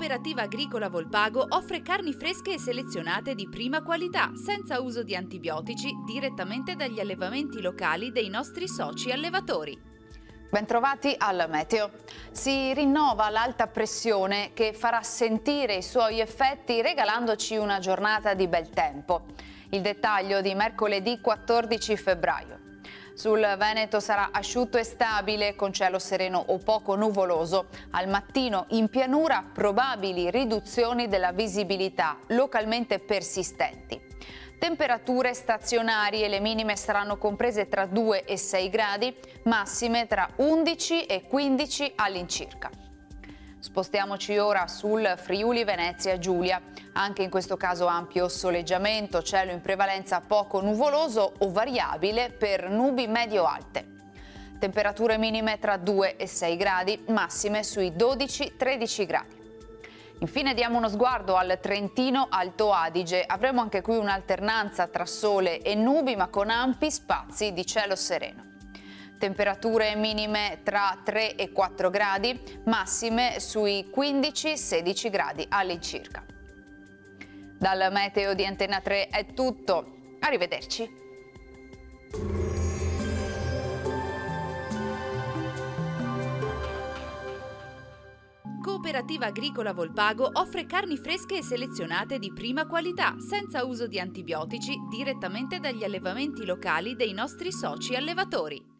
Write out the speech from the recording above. Cooperativa Agricola Volpago offre carni fresche e selezionate di prima qualità, senza uso di antibiotici, direttamente dagli allevamenti locali dei nostri soci allevatori. Bentrovati al meteo. Si rinnova l'alta pressione che farà sentire i suoi effetti regalandoci una giornata di bel tempo. Il dettaglio di mercoledì 14 febbraio. Sul Veneto sarà asciutto e stabile con cielo sereno o poco nuvoloso. Al mattino in pianura probabili riduzioni della visibilità localmente persistenti. Temperature stazionarie, le minime saranno comprese tra 2 e 6 gradi, massime tra 11 e 15 all'incirca. Spostiamoci ora sul Friuli Venezia Giulia. Anche in questo caso ampio soleggiamento, cielo in prevalenza poco nuvoloso o variabile per nubi medio-alte. Temperature minime tra 2 e 6 gradi, massime sui 12-13 gradi. Infine diamo uno sguardo al Trentino Alto Adige. Avremo anche qui un'alternanza tra sole e nubi, ma con ampi spazi di cielo sereno. Temperature minime tra 3 e 4 gradi, massime sui 15-16 gradi all'incirca. Dal meteo di Antenna 3 è tutto. Arrivederci. Cooperativa Agricola Volpago offre carni fresche e selezionate di prima qualità, senza uso di antibiotici, direttamente dagli allevamenti locali dei nostri soci allevatori.